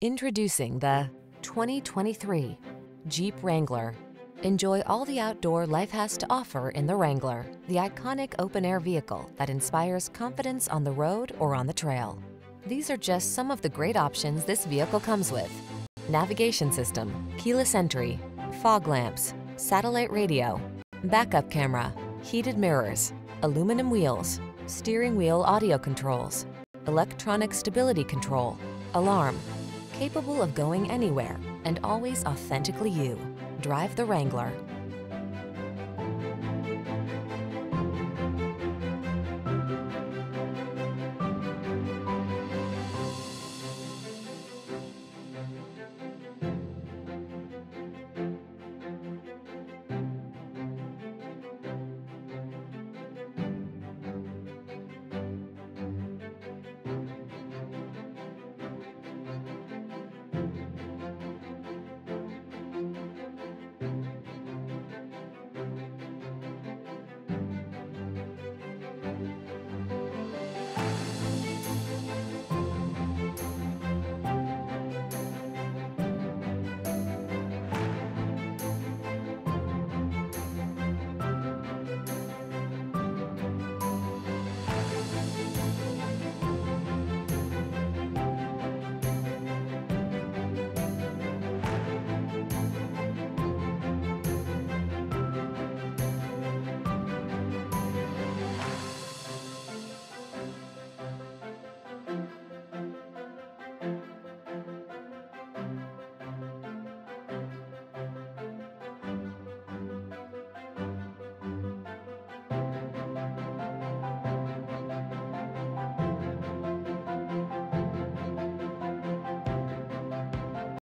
Introducing the 2023 Jeep Wrangler. Enjoy all the outdoor life has to offer in the Wrangler, the iconic open-air vehicle that inspires confidence on the road or on the trail. These are just some of the great options this vehicle comes with: navigation system, keyless entry, fog lamps, satellite radio, backup camera, heated mirrors, aluminum wheels, steering wheel audio controls, electronic stability control, alarm. Capable of going anywhere and always authentically you. Drive the Wrangler.